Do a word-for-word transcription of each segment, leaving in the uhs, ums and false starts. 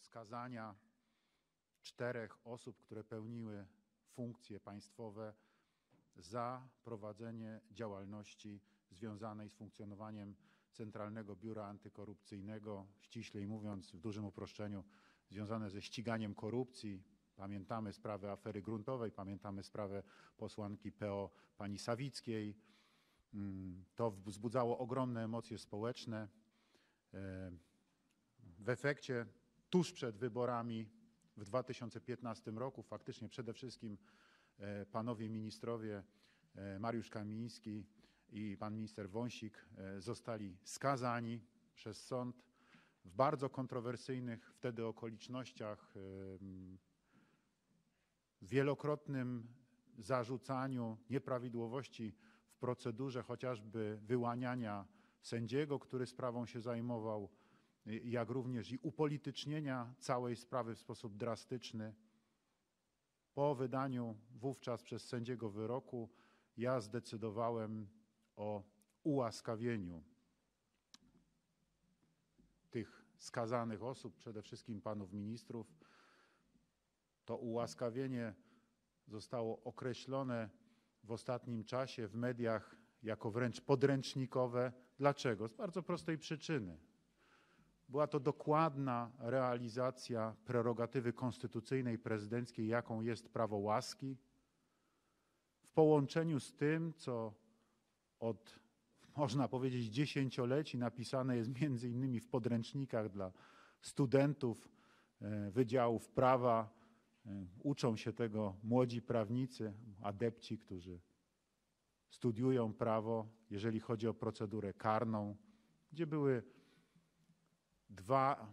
skazania czterech osób, które pełniły funkcje państwowe za prowadzenie działalności związanej z funkcjonowaniem Centralnego Biura Antykorupcyjnego, ściślej mówiąc, w dużym uproszczeniu, związane ze ściganiem korupcji. Pamiętamy sprawę afery gruntowej, pamiętamy sprawę posłanki P O pani Sawickiej. To wzbudzało ogromne emocje społeczne. W efekcie tuż przed wyborami w dwa tysiące piętnastym roku faktycznie przede wszystkim panowie ministrowie Mariusz Kamiński i pan minister Wąsik zostali skazani przez sąd w bardzo kontrowersyjnych wtedy okolicznościach, wielokrotnym zarzucaniu nieprawidłowości w procedurze chociażby wyłaniania sędziego, który sprawą się zajmował, jak również i upolitycznienia całej sprawy w sposób drastyczny. Po wydaniu wówczas przez sędziego wyroku ja zdecydowałem o ułaskawieniu tych skazanych osób, przede wszystkim panów ministrów. To ułaskawienie zostało określone w ostatnim czasie w mediach jako wręcz podręcznikowe. Dlaczego? Z bardzo prostej przyczyny. Była to dokładna realizacja prerogatywy konstytucyjnej prezydenckiej, jaką jest prawo łaski, w połączeniu z tym, co od, można powiedzieć, dziesięcioleci napisane jest między innymi w podręcznikach dla studentów wydziałów prawa. Uczą się tego młodzi prawnicy, adepci, którzy studiują prawo, jeżeli chodzi o procedurę karną, gdzie były dwa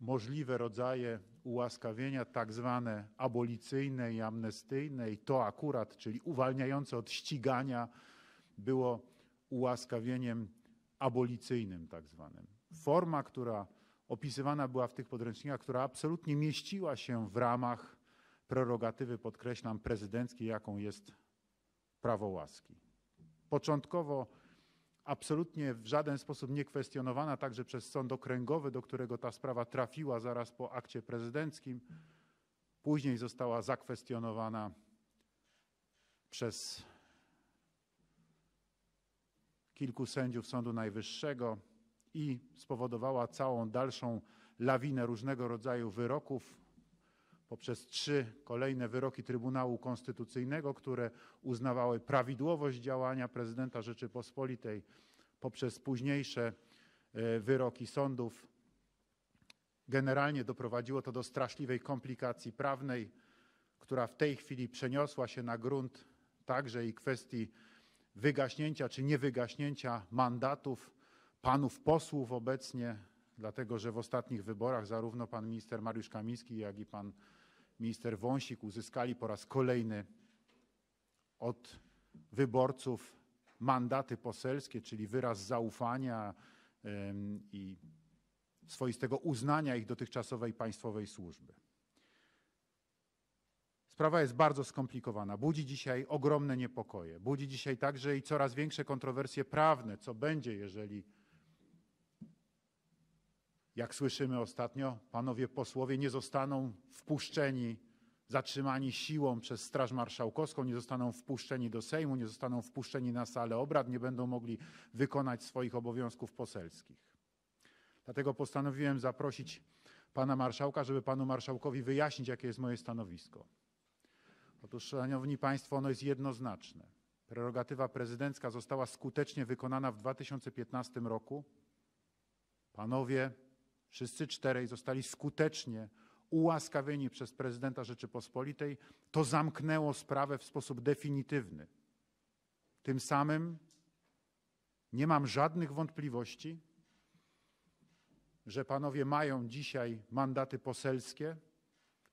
możliwe rodzaje ułaskawienia, tak zwane abolicyjne i amnestyjne, i to akurat, czyli uwalniające od ścigania, było ułaskawieniem abolicyjnym tak zwanym. Forma, która opisywana była w tych podręcznikach, która absolutnie mieściła się w ramach prerogatywy, podkreślam, prezydenckiej, jaką jest prawo łaski. Początkowo absolutnie w żaden sposób niekwestionowana także przez Sąd Okręgowy, do którego ta sprawa trafiła zaraz po akcie prezydenckim. Później została zakwestionowana przez kilku sędziów Sądu Najwyższego i spowodowała całą dalszą lawinę różnego rodzaju wyroków, poprzez trzy kolejne wyroki Trybunału Konstytucyjnego, które uznawały prawidłowość działania prezydenta Rzeczypospolitej, poprzez późniejsze wyroki sądów. Generalnie doprowadziło to do straszliwej komplikacji prawnej, która w tej chwili przeniosła się na grunt także i kwestii wygaśnięcia czy niewygaśnięcia mandatów panów posłów obecnie, dlatego że w ostatnich wyborach zarówno pan minister Mariusz Kamiński, jak i pan minister Wąsik uzyskali po raz kolejny od wyborców mandaty poselskie, czyli wyraz zaufania i swoistego uznania ich dotychczasowej państwowej służby. Sprawa jest bardzo skomplikowana, budzi dzisiaj ogromne niepokoje, budzi dzisiaj także i coraz większe kontrowersje prawne, co będzie, jeżeli, jak słyszymy ostatnio, panowie posłowie nie zostaną wpuszczeni, zatrzymani siłą przez Straż Marszałkowską, nie zostaną wpuszczeni do Sejmu, nie zostaną wpuszczeni na salę obrad, nie będą mogli wykonać swoich obowiązków poselskich. Dlatego postanowiłem zaprosić pana marszałka, żeby panu marszałkowi wyjaśnić, jakie jest moje stanowisko. Otóż, szanowni państwo, ono jest jednoznaczne. Prerogatywa prezydencka została skutecznie wykonana w dwa tysiące piętnastym roku. Panowie wszyscy czterej zostali skutecznie ułaskawieni przez prezydenta Rzeczypospolitej. To zamknęło sprawę w sposób definitywny. Tym samym nie mam żadnych wątpliwości, że panowie mają dzisiaj mandaty poselskie,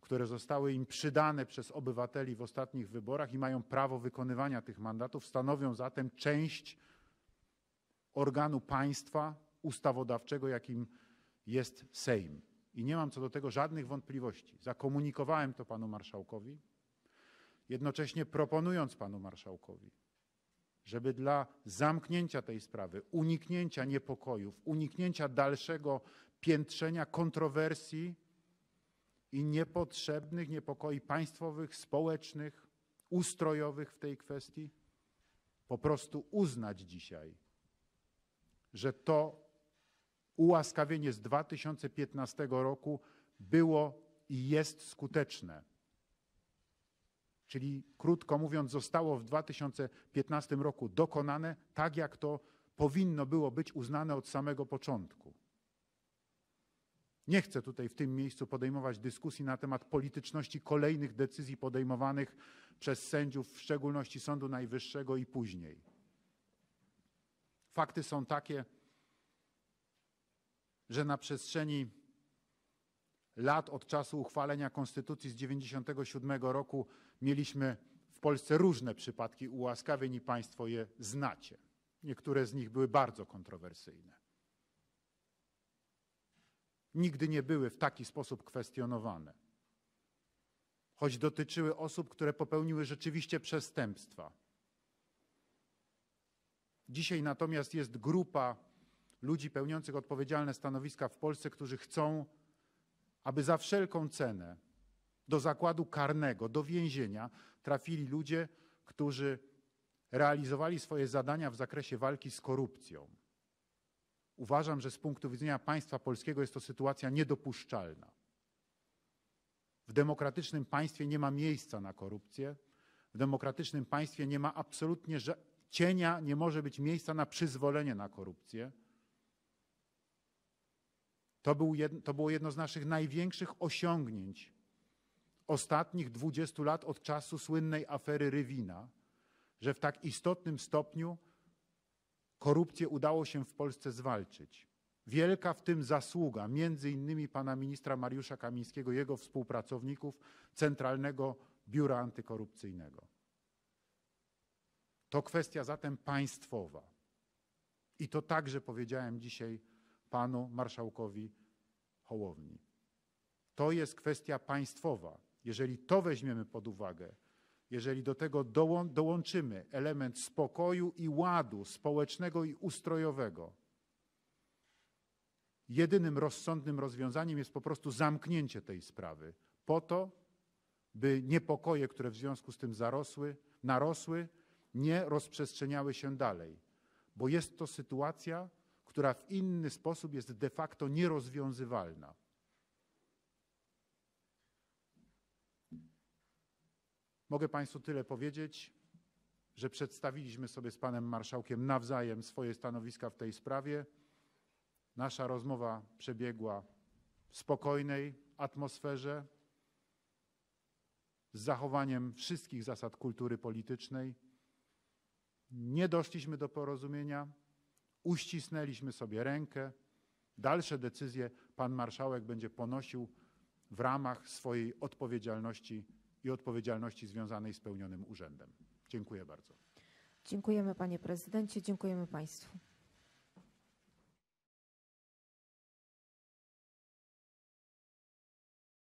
które zostały im przydane przez obywateli w ostatnich wyborach i mają prawo wykonywania tych mandatów. Stanowią zatem część organu państwa ustawodawczego, jakim jest Sejm. I nie mam co do tego żadnych wątpliwości. Zakomunikowałem to panu marszałkowi, jednocześnie proponując panu marszałkowi, żeby dla zamknięcia tej sprawy, uniknięcia niepokojów, uniknięcia dalszego piętrzenia kontrowersji i niepotrzebnych niepokoi państwowych, społecznych, ustrojowych w tej kwestii, po prostu uznać dzisiaj, że to ułaskawienie z dwa tysiące piętnastego roku było i jest skuteczne. Czyli krótko mówiąc, zostało w dwa tysiące piętnastym roku dokonane tak, jak to powinno było być uznane od samego początku. Nie chcę tutaj w tym miejscu podejmować dyskusji na temat polityczności kolejnych decyzji podejmowanych przez sędziów, w szczególności Sądu Najwyższego i później. Fakty są takie, że na przestrzeni lat od czasu uchwalenia Konstytucji z dziewięćdziesiątego siódmego roku mieliśmy w Polsce różne przypadki ułaskawień i państwo je znacie. Niektóre z nich były bardzo kontrowersyjne. Nigdy nie były w taki sposób kwestionowane, choć dotyczyły osób, które popełniły rzeczywiście przestępstwa. Dzisiaj natomiast jest grupa ludzi pełniących odpowiedzialne stanowiska w Polsce, którzy chcą, aby za wszelką cenę do zakładu karnego, do więzienia trafili ludzie, którzy realizowali swoje zadania w zakresie walki z korupcją. Uważam, że z punktu widzenia państwa polskiego jest to sytuacja niedopuszczalna. W demokratycznym państwie nie ma miejsca na korupcję. W demokratycznym państwie nie ma absolutnie cienia, nie może być miejsca na przyzwolenie na korupcję. To, był jedno, to było jedno z naszych największych osiągnięć ostatnich dwudziestu lat od czasu słynnej afery Rywina, że w tak istotnym stopniu korupcję udało się w Polsce zwalczyć. Wielka w tym zasługa między innymi pana ministra Mariusza Kamińskiego, jego współpracowników Centralnego Biura Antykorupcyjnego. To kwestia zatem państwowa. I to także powiedziałem dzisiaj panu marszałkowi Hołowni. To jest kwestia państwowa. Jeżeli to weźmiemy pod uwagę, jeżeli do tego dołą- dołączymy element spokoju i ładu społecznego i ustrojowego, jedynym rozsądnym rozwiązaniem jest po prostu zamknięcie tej sprawy po to, by niepokoje, które w związku z tym zarosły, narosły, nie rozprzestrzeniały się dalej. Bo jest to sytuacja, która w inny sposób jest de facto nierozwiązywalna. Mogę państwu tyle powiedzieć, że przedstawiliśmy sobie z panem marszałkiem nawzajem swoje stanowiska w tej sprawie. Nasza rozmowa przebiegła w spokojnej atmosferze, z zachowaniem wszystkich zasad kultury politycznej. Nie doszliśmy do porozumienia, uścisnęliśmy sobie rękę. Dalsze decyzje pan marszałek będzie ponosił w ramach swojej odpowiedzialności i odpowiedzialności związanej z pełnionym urzędem. Dziękuję bardzo. Dziękujemy panie prezydencie, dziękujemy państwu.